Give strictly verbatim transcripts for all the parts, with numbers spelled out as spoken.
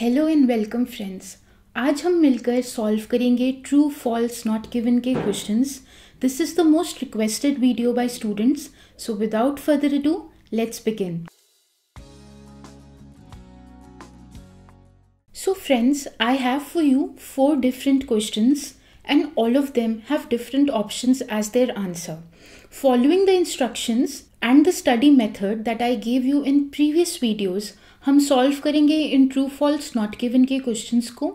Hello and welcome friends, आज हम मिलकर सॉल्व करेंगे ट्रू फॉल्स नॉट गिवन के questions. This is the most requested video by students, so without further ado let's begin. So friends, I have for you four different questions and all of them have different options as their answer. Following the instructions and the study method that I gave you in previous videos, हम solve करेंगे इन true false not given के questions को।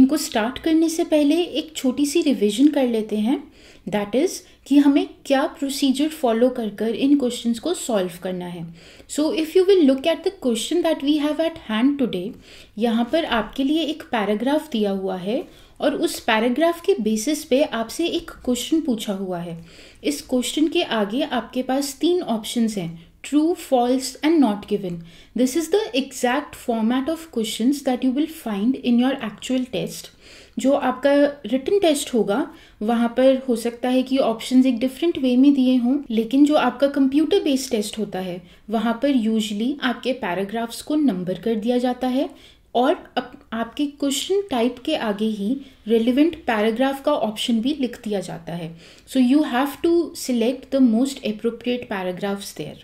इनको start करने से पहले एक छोटी सी revision कर लेते हैं, that is कि हमें क्या procedure follow कर कर इन questions को solve करना है। So if you will look at the question that we have at hand today, यहाँ पर आपके लिए एक paragraph दिया हुआ है और उस पैराग्राफ के बेसिस पे आपसे एक क्वेश्चन पूछा हुआ है। इस क्वेश्चन के आगे आपके पास तीन ऑप्शंस हैं, true, false and not given. This is the exact format of questions that you will find in your actual test. जो आपका रिटन टेस्ट होगा वहाँ पर हो सकता है कि ऑप्शंस एक डिफरेंट वे में दिए हों, लेकिन जो आपका कंप्यूटर बेस्ड टेस्ट होता है वहाँ पर यूजली आपके पैराग्राफ्स को नंबर कर दिया जाता है और अप, आपके क्वेश्चन टाइप के आगे ही रेलिवेंट पैराग्राफ का ऑप्शन भी लिख दिया जाता है। So you have to select the most appropriate paragraphs there.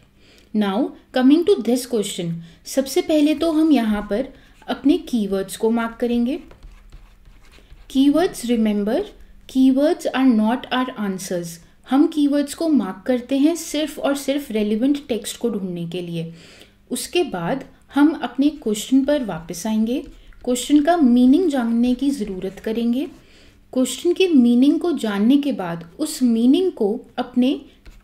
Now coming to this question, सबसे पहले तो हम यहाँ पर अपने कीवर्ड्स को मार्क करेंगे। Keywords, remember keywords are not are answers. हम कीवर्ड्स को मार्क करते हैं सिर्फ और सिर्फ रेलिवेंट टेक्स्ट को ढूंढने के लिए। उसके बाद हम अपने क्वेश्चन पर वापस आएंगे, क्वेश्चन का मीनिंग जानने की ज़रूरत करेंगे। क्वेश्चन के मीनिंग को जानने के बाद उस मीनिंग को अपने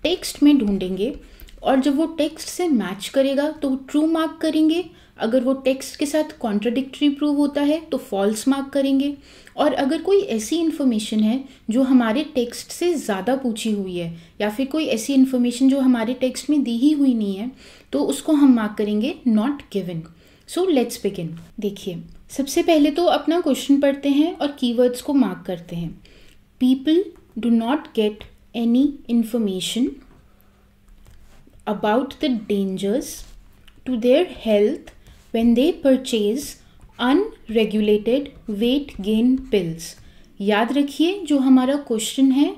टेक्स्ट में ढूंढेंगे और जब वो टेक्स्ट से मैच करेगा तो ट्रू मार्क करेंगे, अगर वो टेक्स्ट के साथ कॉन्ट्राडिक्टरी प्रूव होता है तो फॉल्स मार्क करेंगे। और अगर कोई ऐसी इन्फॉर्मेशन है जो हमारे टेक्स्ट से ज़्यादा पूछी हुई है या फिर कोई ऐसी इन्फॉर्मेशन जो हमारे टेक्स्ट में दी ही हुई नहीं है तो उसको हम मार्क करेंगे not given. So let's begin. देखिए, सबसे पहले तो अपना क्वेश्चन पढ़ते हैं और कीवर्ड्स को मार्क करते हैं। People do not get any information about the dangers to their health when they purchase unregulated weight gain pills. याद रखिए, जो हमारा क्वेश्चन है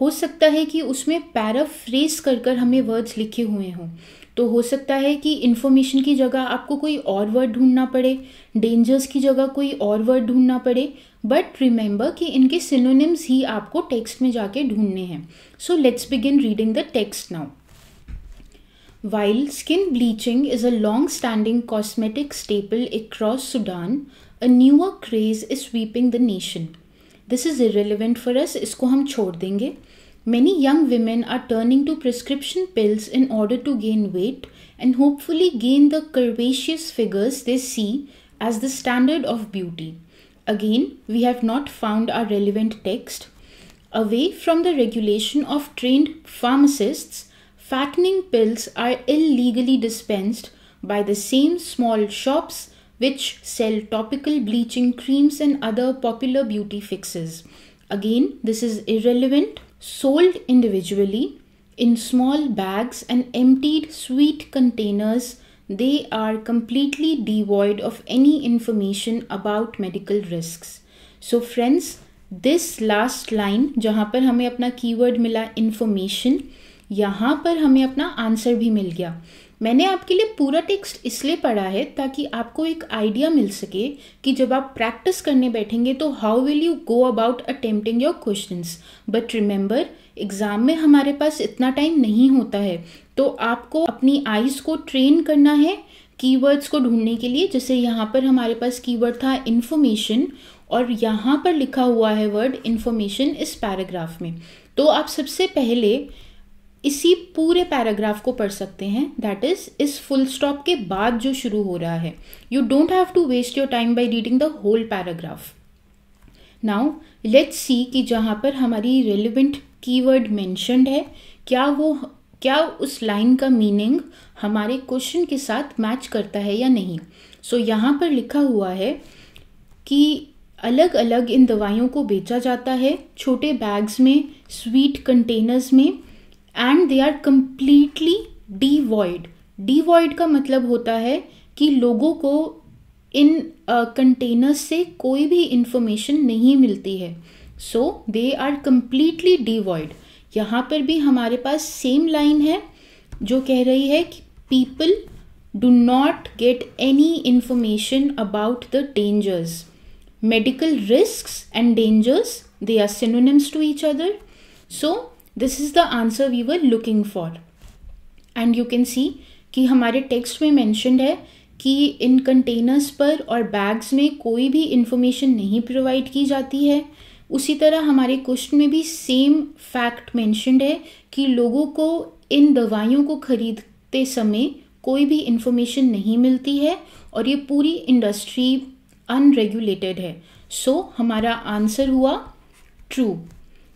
हो सकता है कि उसमें पैराफ्रेज कर कर हमें वर्ड्स लिखे हुए हों, तो हो सकता है कि इन्फॉर्मेशन की जगह आपको कोई और वर्ड ढूंढना पड़े, डेंजर्स की जगह कोई और वर्ड ढूंढना पड़े, बट रिमेंबर कि इनके सिनोनिम्स ही आपको टेक्स्ट में जाके ढूंढने हैं। So let's begin reading the text now. While skin bleaching is a long-standing cosmetic staple across Sudan, a newer craze is sweeping the nation. This is irrelevant for us, इसको हम छोड़ देंगे. Many young women are turning to prescription pills in order to gain weight and hopefully gain the curvaceous figures they see as the standard of beauty. Again, we have not found our relevant text. Away from the regulation of trained pharmacists, fattening pills are illegally dispensed by the same small shops which sell topical bleaching creams and other popular beauty fixes. Again, this is irrelevant. Sold individually in small bags and emptied sweet containers, they are completely devoid of any information about medical risks. So friends, this last line जहाँ पर हमें अपना keyword मिला information, यहाँ पर हमें अपना answer भी मिल गया। मैंने आपके लिए पूरा टेक्स्ट इसलिए पढ़ा है ताकि आपको एक आइडिया मिल सके कि जब आप प्रैक्टिस करने बैठेंगे तो how will you go about attempting your questions. But remember, exam में हमारे पास इतना टाइम नहीं होता है, तो आपको अपनी आईज़ को ट्रेन करना है कीवर्ड्स को ढूंढने के लिए। जैसे यहाँ पर हमारे पास कीवर्ड था इन्फॉर्मेशन और यहाँ पर लिखा हुआ है वर्ड इन्फॉर्मेशन इस पैराग्राफ में, तो आप सबसे पहले इसी पूरे पैराग्राफ को पढ़ सकते हैं, दैट इज इस फुल स्टॉप के बाद जो शुरू हो रहा है। You don't have to waste your time by reading the whole paragraph. Now let's see कि जहाँ पर हमारी रेलिवेंट कीवर्ड मेंशन्ड है क्या वो क्या उस लाइन का मीनिंग हमारे क्वेश्चन के साथ मैच करता है या नहीं। सो so, यहाँ पर लिखा हुआ है कि अलग अलग इन दवाइयों को बेचा जाता है छोटे बैग्स में, स्वीट कंटेनर्स में, and they are completely devoid. Devoid का मतलब होता है कि लोगों को इन कंटेनर्स से कोई भी इंफॉर्मेशन नहीं मिलती है. So they are completely devoid. यहाँ पर भी हमारे पास सेम लाइन है जो कह रही है कि people do not get any information about the dangers. Medical risks and dangers, they are synonyms to each other. So this is the answer we were looking for. And you can see कि हमारे text में mentioned है कि इन containers पर और bags में कोई भी इंफॉर्मेशन नहीं प्रोवाइड की जाती है. उसी तरह हमारे क्वेश्चन में भी सेम फैक्ट मेंशन्ड है कि लोगों को इन दवाइयों को खरीदते समय कोई भी इंफॉर्मेशन नहीं मिलती है और ये पूरी इंडस्ट्री अनरेगुलेटेड है. सो so, हमारा आंसर हुआ true.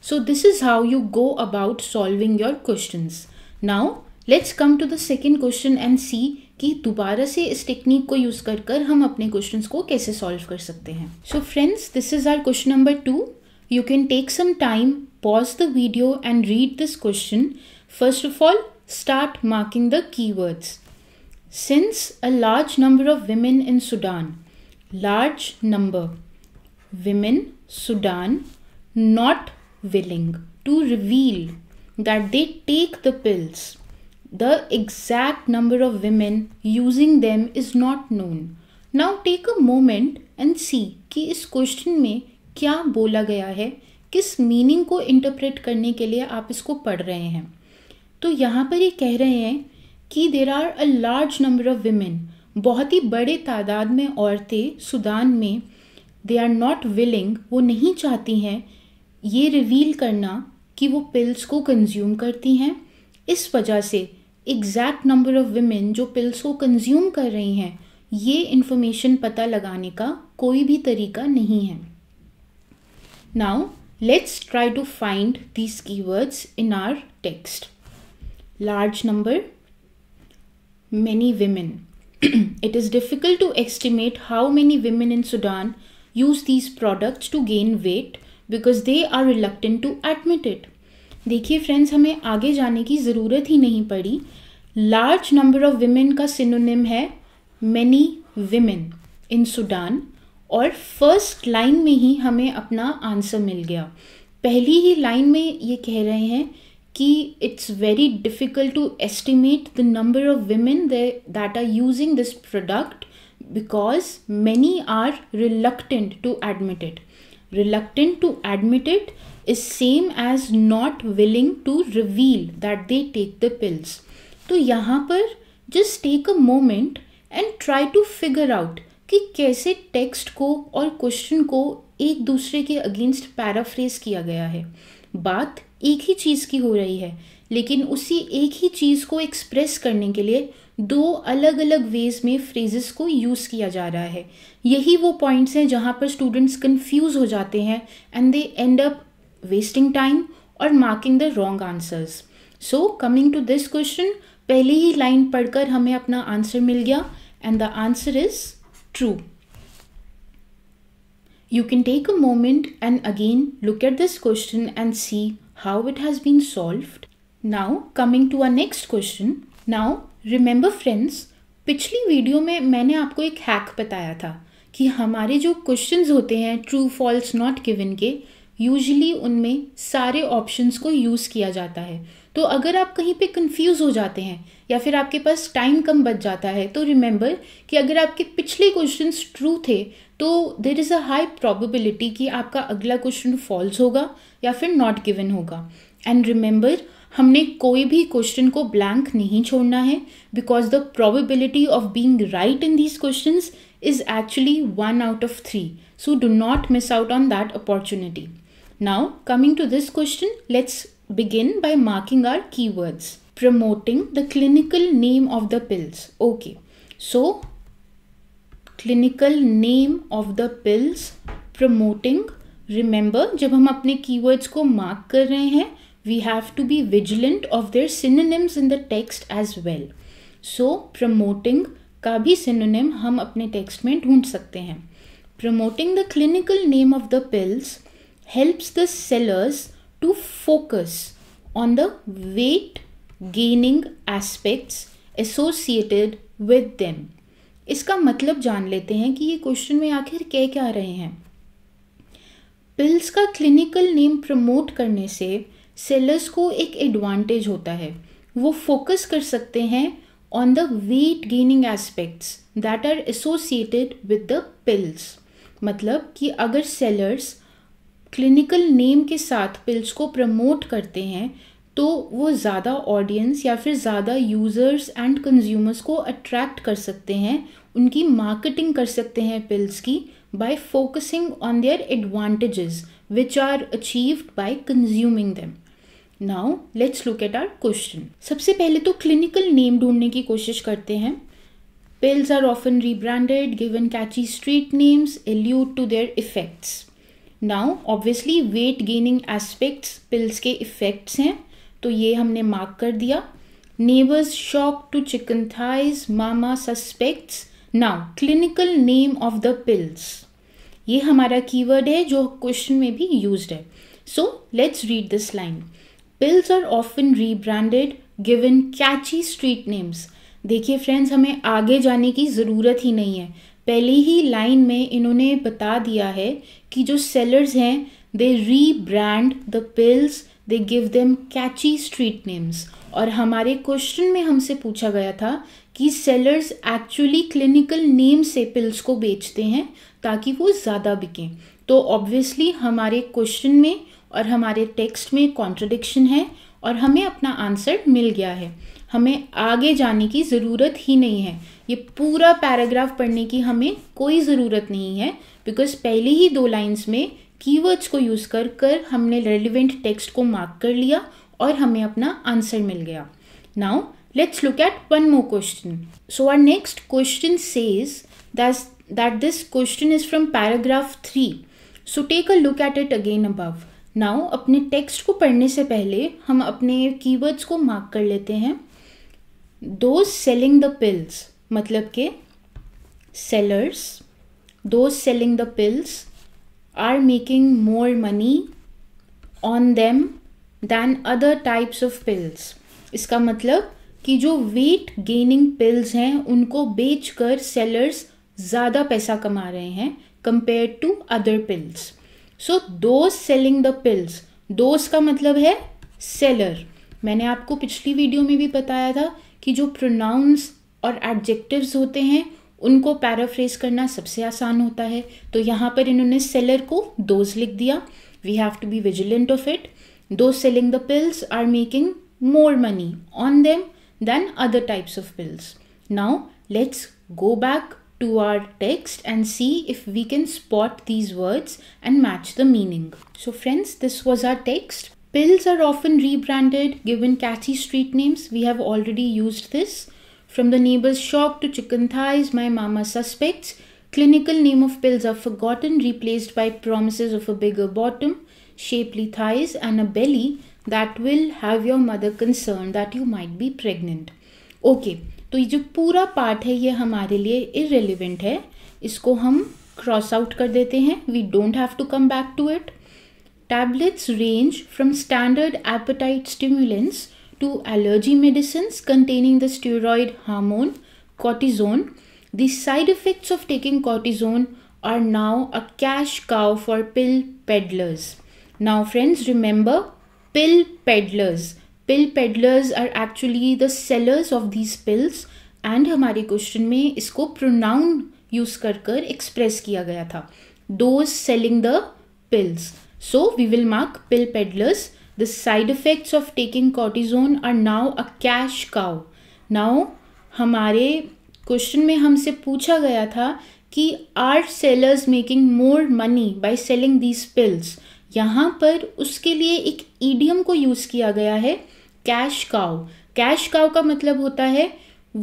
So this is how you go about solving your questions. Now let's come to the second question and see कि दोबारा से इस टेक्निक को यूज़ कर कर हम अपने क्वेश्चंस को कैसे सॉल्व कर सकते हैं. So friends, this is our question number two. You can take some time, pause the video and read this question. First of all, start marking the keywords. Since a large number of women in Sudan, large number, women, Sudan, not willing to reveal that they take the pills. The exact number of women using them is not known. Now take a moment and see कि इस question में क्या बोला गया है, किस meaning को interpret करने के लिए आप इसको पढ़ रहे हैं. तो यहाँ पर ये कह रहे हैं कि there are a large number of women, बहुत ही बड़े तादाद में औरतें सूडान में, दे आर नॉट विलिंग, वो नहीं चाहती हैं ये रिवील करना कि वो पिल्स को कंज्यूम करती हैं. इस वजह से एग्जैक्ट नंबर ऑफ विमेन जो पिल्स को कंज्यूम कर रही हैं, ये इन्फॉर्मेशन पता लगाने का कोई भी तरीका नहीं है. Now let's try to find these keywords in our text. Large number, many women. It is difficult to estimate how many women in Sudan use these products to gain weight because they are reluctant to admit it. देखिए friends, हमें आगे जाने की ज़रूरत ही नहीं पड़ी. Large number of women का synonym है many women in Sudan. और फर्स्ट लाइन में ही हमें अपना आंसर मिल गया. पहली ही लाइन में ये कह रहे हैं कि it's very difficult to estimate the number of women that are using this product because many are reluctant to admit it. Reluctant to admit it is same as not willing to reveal that they take the pills. तो यहाँ पर just take a moment and try to figure out कि कैसे text को और question को एक दूसरे के अगेंस्ट पैराफ्रेज किया गया है. बात एक ही चीज़ की हो रही है, लेकिन उसी एक ही चीज़ को एक्सप्रेस करने के लिए दो अलग अलग वेज में फ्रेजेस को यूज़ किया जा रहा है. यही वो पॉइंट्स हैं जहाँ पर स्टूडेंट्स कंफ्यूज हो जाते हैं and they end up wasting time और marking the wrong answers. So coming to this question, पहली ही लाइन पढ़कर हमें अपना आंसर मिल गया and the answer is true. You can take a moment and again look at this question and see how it has been solved. Now coming to our next question. Now remember friends, पिछली video में मैंने आपको एक hack बताया था कि हमारे जो क्वेश्चंस होते हैं ट्रू फॉल्स नॉट गिवन के, यूजुअली उनमें सारे ऑप्शंस को यूज़ किया जाता है. तो अगर आप कहीं पे कंफ्यूज हो जाते हैं या फिर आपके पास टाइम कम बच जाता है, तो रिमेंबर कि अगर आपके पिछले क्वेश्चंस ट्रू थे तो there is a high probability कि आपका अगला क्वेश्चन फॉल्स होगा या फिर नॉट गिवन होगा. एंड रिमेंबर, हमने कोई भी क्वेश्चन को ब्लैंक नहीं छोड़ना है because the probability of being right in these questions is actually one out of three. So do not miss out on that opportunity. Now coming to this question, let's begin by marking our keywords. Promoting the clinical name of the pills. Okay, so clinical name of the pills, promoting. Remember, जब हम अपने keywords को mark कर रहे हैं, we have to be vigilant of their synonyms in the text as well. So promoting का भी synonym हम अपने text में ढूंढ सकते हैं. Promoting the clinical name of the pills helps the sellers to focus on the weight gaining aspects associated with them. इसका मतलब जान लेते हैं कि ये क्वेश्चन में आखिर कह क्या रहे हैं। पिल्स का क्लिनिकल नेम प्रमोट करने से सेलर्स को एक एडवांटेज होता है, वो फोकस कर सकते हैं on the weight gaining aspects that are associated with the pills. मतलब कि अगर सेलर्स क्लिनिकल नेम के साथ पिल्स को प्रमोट करते हैं तो वो ज़्यादा ऑडियंस या फिर ज़्यादा यूज़र्स एंड कंज्यूमर्स को अट्रैक्ट कर सकते हैं, उनकी मार्केटिंग कर सकते हैं पिल्स की by focusing on their advantages which are achieved by consuming them. Now let's look at our question. सबसे पहले तो क्लिनिकल नेम ढूंढने की कोशिश करते हैं। Pills are often rebranded, given catchy street names, allude to their effects. Now, obviously, weight gaining aspects pills के effects हैं, तो ये हमने mark कर दिया। Neighbors shocked to chicken thighs, mama suspects. Now, clinical name of the pills. ये हमारा keyword है जो question में भी used है। So, let's read this line. Pills are often rebranded, given catchy street names. देखिए फ्रेंड्स, हमें आगे जाने की ज़रूरत ही नहीं है, पहले ही लाइन में इन्होंने बता दिया है कि जो सेलर्स हैं they rebrand the pills, they give them catchy street names. और हमारे क्वेश्चन में हमसे पूछा गया था कि सेलर्स एक्चुअली क्लिनिकल नेम से पिल्स को बेचते हैं ताकि वो ज़्यादा बिकें। तो ऑब्वियसली हमारे क्वेश्चन में और हमारे टेक्स्ट में कॉन्ट्रडिक्शन है और हमें अपना आंसर मिल गया है। हमें आगे जाने की ज़रूरत ही नहीं है, ये पूरा पैराग्राफ पढ़ने की हमें कोई ज़रूरत नहीं है, बिकॉज पहले ही दो लाइंस में कीवर्ड्स को यूज़ कर कर हमने रेलिवेंट टेक्स्ट को मार्क कर लिया और हमें अपना आंसर मिल गया। Now let's look at one more question. So our next question says that that this question is from paragraph three, so take a look at it again above. नाउ अपने टेक्स्ट को पढ़ने से पहले हम अपने कीवर्ड्स को मार्क कर लेते हैं। दोज सेलिंग द पिल्स, मतलब के sellers, those selling the pills are making more money on them than other types of pills. इसका मतलब कि जो वेट गेनिंग पिल्स हैं उनको बेचकर सेलर्स ज़्यादा पैसा कमा रहे हैं compare to other pills. So those selling the pills, those का मतलब है सेलर। मैंने आपको पिछली वीडियो में भी बताया था कि जो प्रोनाउंस और एडजेक्टिव्स होते हैं उनको पैराफ्रेज करना सबसे आसान होता है, तो यहाँ पर इन्होंने सेलर को दोज लिख दिया। We have to be vigilant of it. Those selling the pills are making more money on them than other types of pills. Now let's go back to our text and see if we can spot these words and match the meaning. So friends, this was our text. Pills are often rebranded, given catchy street names. We have already used this. From the neighbor's shock to chicken thighs, my mama suspects. Clinical name of pills are forgotten, replaced by promises of a bigger bottom, shapely thighs and a belly that will have your mother concerned that you might be pregnant. Okay. तो ये जो पूरा part है ये हमारे लिए irrelevant है, इसको हम क्रॉस आउट कर देते हैं। We don't have to come back to it. Tablets range from standard appetite stimulants to allergy medicines containing the steroid hormone cortisone. The side effects of taking cortisone are now a cash cow for pill peddlers. Now friends remember, pill peddlers, pill peddlers are actually the sellers of these pills and हमारे question में इसको pronoun use कर कर express किया गया था, those selling the pills. So we will mark pill peddlers. The side effects of taking cortisone are now a cash cow. Now हमारे question में हमसे पूछा गया था कि are sellers making more money by selling these pills. यहाँ पर उसके लिए एक ईडियम को यूज़ किया गया है, कैश काउ। कैश काउ का मतलब होता है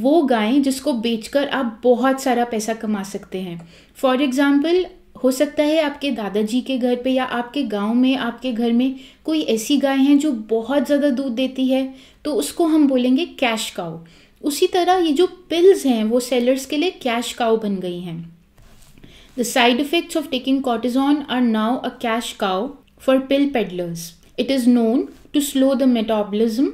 वो गाय जिसको बेचकर आप बहुत सारा पैसा कमा सकते हैं। फॉर एग्जाम्पल, हो सकता है आपके दादाजी के घर पे या आपके गांव में आपके घर में कोई ऐसी गाय है जो बहुत ज़्यादा दूध देती है, तो उसको हम बोलेंगे कैश काउ। उसी तरह ये जो पिल्स हैं वो सेलर्स के लिए कैश काउ बन गई हैं। The side effects of taking cortisone are now a cash cow for pill peddlers. It is known to slow the metabolism,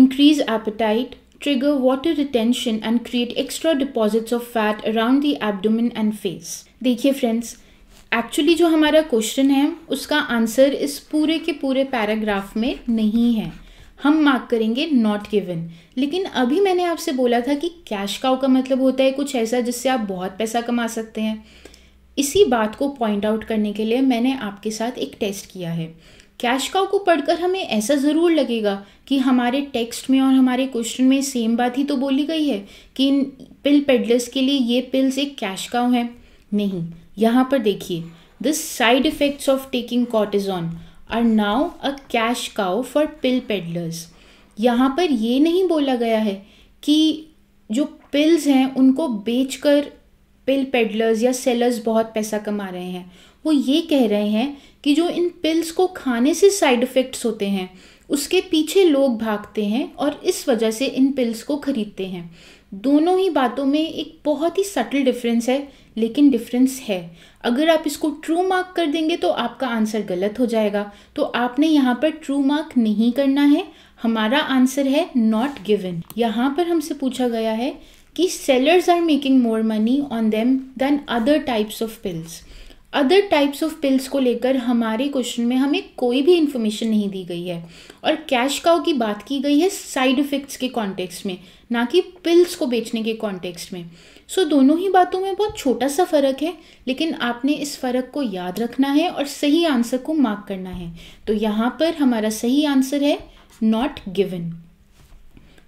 increase appetite, trigger water retention and create extra deposits of fat around the abdomen and face. देखिए friends, actually जो हमारा question है उसका answer इस पूरे के पूरे paragraph में नहीं है, हम मार्क करेंगे नॉट गिवन। लेकिन अभी मैंने आपसे बोला था कि कैश काउ का मतलब होता है कुछ ऐसा जिससे आप बहुत पैसा कमा सकते हैं। इसी बात को पॉइंट आउट करने के लिए मैंने आपके साथ एक टेस्ट किया है। कैश काउ को पढ़कर हमें ऐसा ज़रूर लगेगा कि हमारे टेक्स्ट में और हमारे क्वेश्चन में सेम बात ही तो बोली गई है कि इन पिल पेडलर्स के लिए ये पिल्स एक कैश काउ है। नहीं, यहाँ पर देखिए, the side effects of taking cortisone are now a cash cow for pill peddlers. यहाँ पर ये नहीं बोला गया है कि जो पिल्स हैं उनको बेचकर पिल पेडलर्स या सेलर्स बहुत पैसा कमा रहे हैं। वो ये कह रहे हैं कि जो इन पिल्स को खाने से साइड इफ़ेक्ट्स होते हैं उसके पीछे लोग भागते हैं और इस वजह से इन पिल्स को ख़रीदते हैं। दोनों ही बातों में एक बहुत ही सटल डिफरेंस है, लेकिन डिफरेंस है। अगर आप इसको ट्रू मार्क कर देंगे तो आपका आंसर गलत हो जाएगा, तो आपने यहाँ पर ट्रू मार्क नहीं करना है। हमारा आंसर है नॉट गिवन। यहाँ पर हमसे पूछा गया है कि sellers are making more money on them than other types of pills. Other types of pills को लेकर हमारे क्वेश्चन में हमें कोई भी इन्फॉर्मेशन नहीं दी गई है और कैश काउ की बात की गई है साइड इफ़ेक्ट्स के कॉन्टेक्स्ट में, ना कि पिल्स को बेचने के कॉन्टेक्स्ट में। सो so, दोनों ही बातों में बहुत छोटा सा फ़र्क है, लेकिन आपने इस फ़र्क को याद रखना है और सही आंसर को मार्क करना है। तो यहाँ पर हमारा सही आंसर है not given.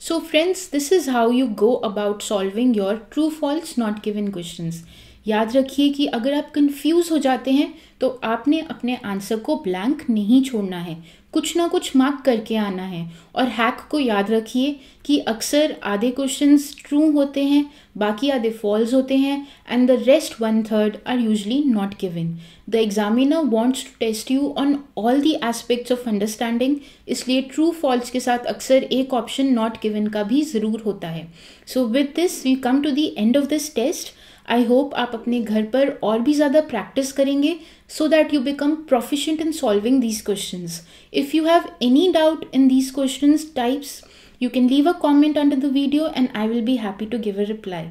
So friends, this is how you go about solving your true false not given questions. याद रखिए कि अगर आप कंफ्यूज हो जाते हैं तो आपने अपने आंसर को ब्लैंक नहीं छोड़ना है, कुछ ना कुछ मार्क करके आना है। और हैक को याद रखिए कि अक्सर आधे क्वेश्चंस ट्रू होते हैं, बाकी आधे फॉल्स होते हैं, and the rest one third are usually not given. The examiner wants to test you on all the aspects of understanding, इसलिए ट्रू फॉल्स के साथ अक्सर एक ऑप्शन नॉट गिवन का भी ज़रूर होता है। So with this we come to the end of this test. I hope आप अपने घर पर और भी ज़्यादा प्रैक्टिस करेंगे so that you become proficient in solving these questions. If you have any doubt in these questions types, you can leave a comment under the video and I will be happy to give a reply.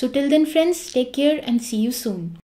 So till then friends, take care and see you soon.